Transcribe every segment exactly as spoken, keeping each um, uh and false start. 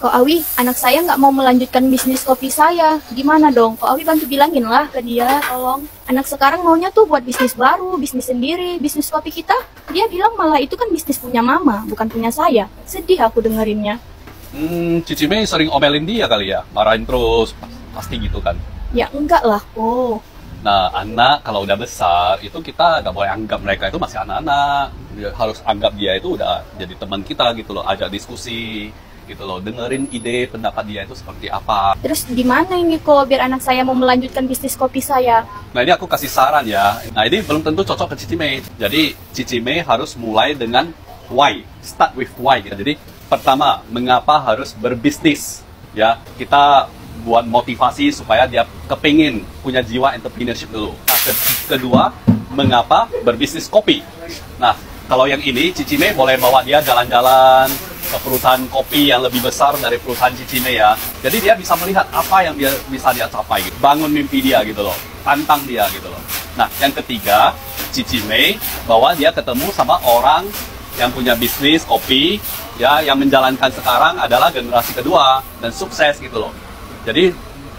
Kok Awi, anak saya nggak mau melanjutkan bisnis kopi saya. Gimana dong? Kok Awi bantu bilangin lah ke dia, tolong. Anak sekarang maunya tuh buat bisnis baru, bisnis sendiri, bisnis kopi kita. Dia bilang malah itu kan bisnis punya mama, bukan punya saya. Sedih aku dengerinnya. Hmm, Cici Mei sering omelin dia kali ya? Marahin terus, pasti gitu kan? Ya enggak lah, oh. Nah, anak kalau udah besar, itu kita nggak boleh anggap mereka itu masih anak-anak. Harus anggap dia itu udah jadi teman kita gitu loh, ajak diskusi gitu loh. Dengerin ide, pendapat dia itu seperti apa. Terus gimana ini kok biar anak saya mau melanjutkan bisnis kopi saya? Nah, ini aku kasih saran ya. Nah, ini belum tentu cocok ke Cici Mei. Jadi, Cici Mei harus mulai dengan why. Start with why. Gitu. Jadi, pertama, mengapa harus berbisnis? Ya, kita buat motivasi supaya dia kepingin punya jiwa entrepreneurship dulu. Nah, kedua, mengapa berbisnis kopi? Nah, kalau yang ini, Cici Mei boleh bawa dia jalan-jalan ke perusahaan kopi yang lebih besar dari perusahaan Cici Mei ya. Jadi dia bisa melihat apa yang dia bisa dia capai, gitu. Bangun mimpi dia gitu loh, tantang dia gitu loh. Nah, yang ketiga, Cici Mei bawa dia ketemu sama orang yang punya bisnis kopi, ya, yang menjalankan sekarang adalah generasi kedua dan sukses gitu loh. Jadi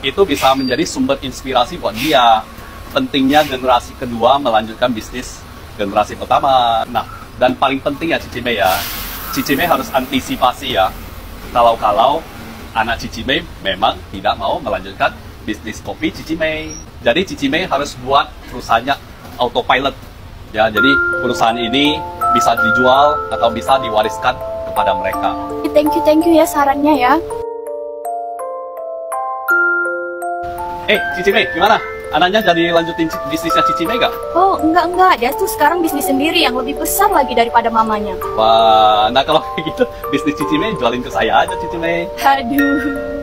itu bisa menjadi sumber inspirasi buat dia. Pentingnya generasi kedua melanjutkan bisnis generasi pertama. Nah, dan paling penting ya Cici Mei ya, Cici Mei harus antisipasi ya. Kalau-kalau anak Cici Mei memang tidak mau melanjutkan bisnis kopi Cici Mei. Jadi Cici Mei harus buat perusahaannya autopilot. Ya, jadi perusahaan ini bisa dijual atau bisa diwariskan kepada mereka. Thank you, thank you ya sarannya ya. Eh, hey, Cici Mei, gimana? Anaknya jadi lanjutin bisnisnya Cici Mei gak? Oh, enggak-enggak. Dia tuh sekarang bisnis sendiri yang lebih besar lagi daripada mamanya. Wah, nah kalau kayak gitu, bisnis Cici Mei jualin ke saya aja, Cici Mei. Aduh.